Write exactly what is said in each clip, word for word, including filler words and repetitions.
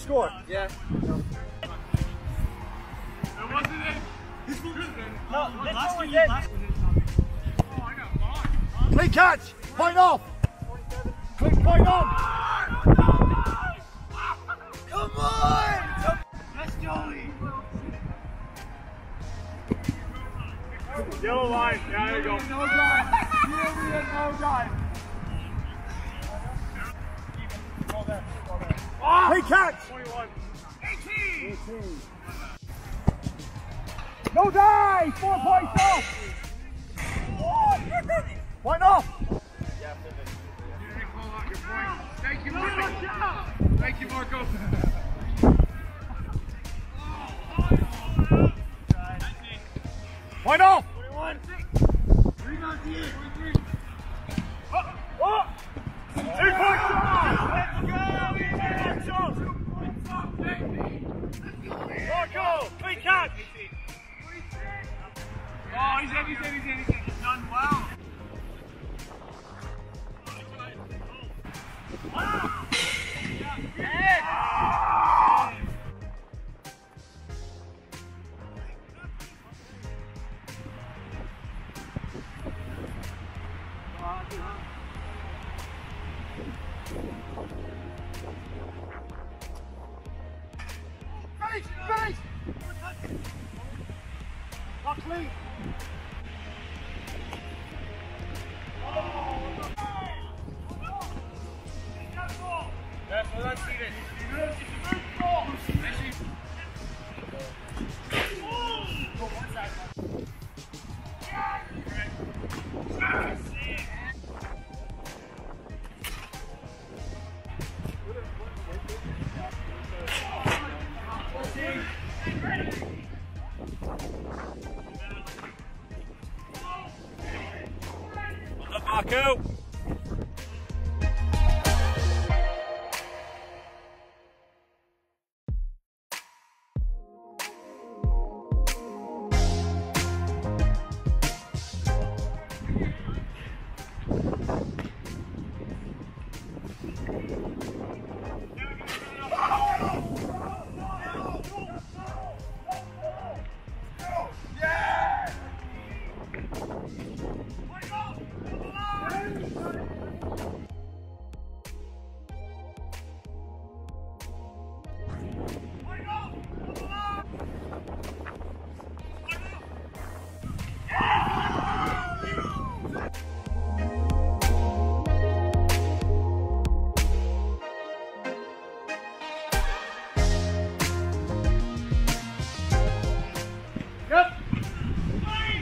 score? Yeah. No. No, that's what we did. Clean catch! Point off! Clean point off! No, no, no. Come on! Let's go! Yellow line. Yeah, there you go. No drive. Here we are, no drive. Go there. Go there. Oh, hey, catch. twenty-one. eighteen. eighteen. No dive. Four oh. Points off. Oh, point off. Yeah, pivot. You didn't call out your point. Thank you, Marco. Thank you, Marco. Point off. twenty-one. Rebound to you. twenty-three. Oh. Oh. Two points off. Let's go. We had that. Two points off, baby. Let's go. Marco, clean catch. Oh, he's in, he's in, he's in, he's in. He's done well. Wow. Yeah. Finish, finish. Not clean. Go! Yep. Hey,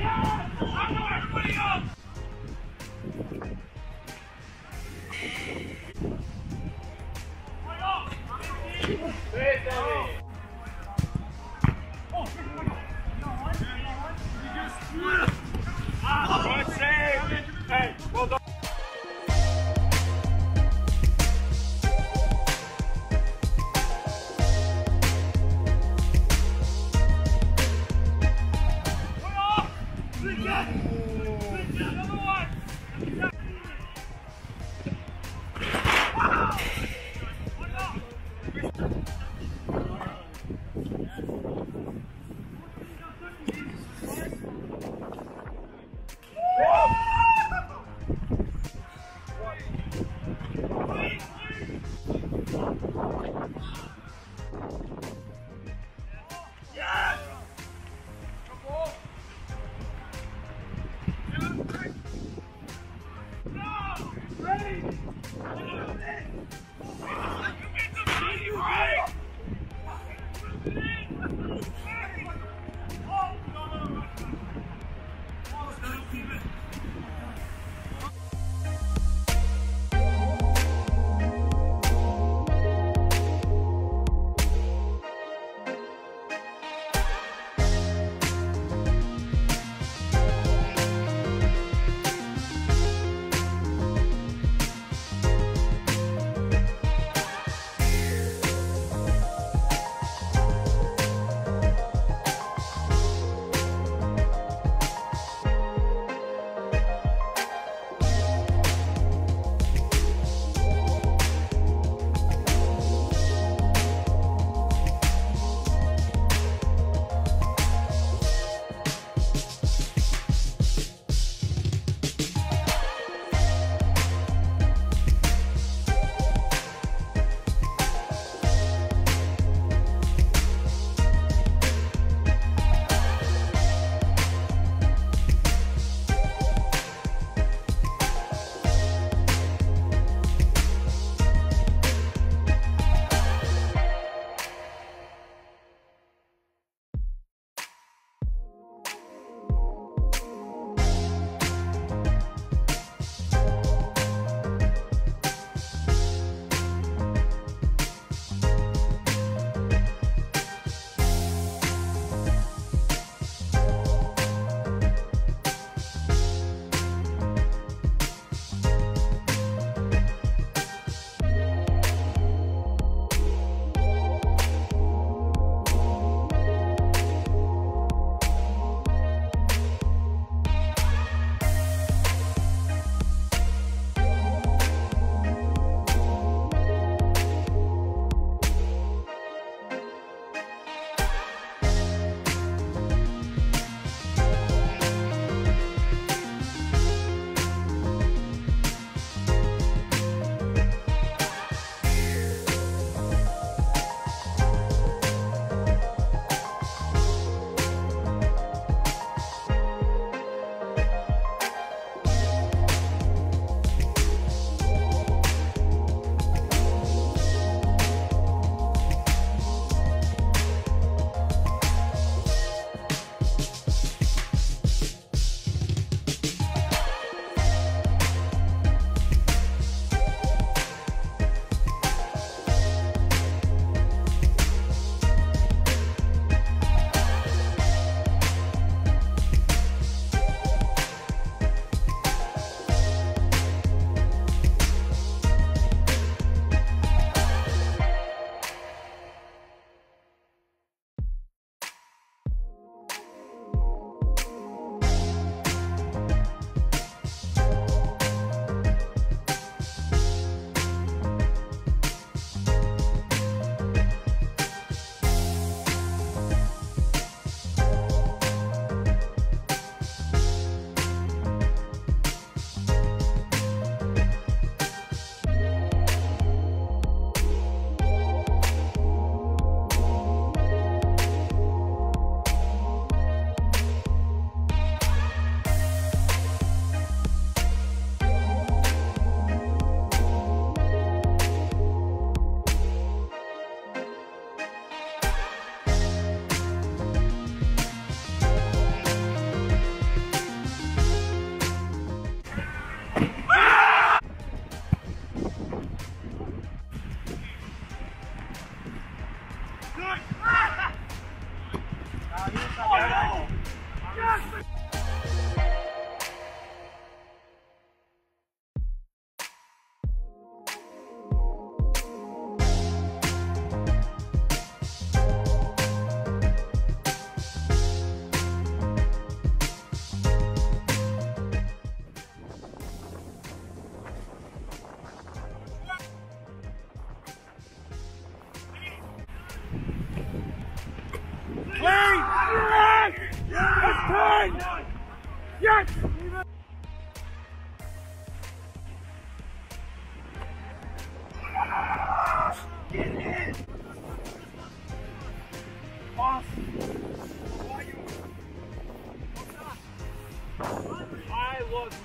yeah. I'm going to put it up.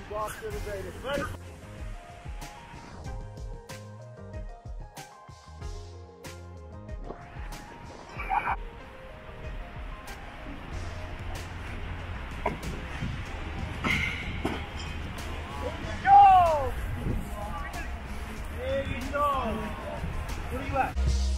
Block to the data. Go! There you go! What do you at?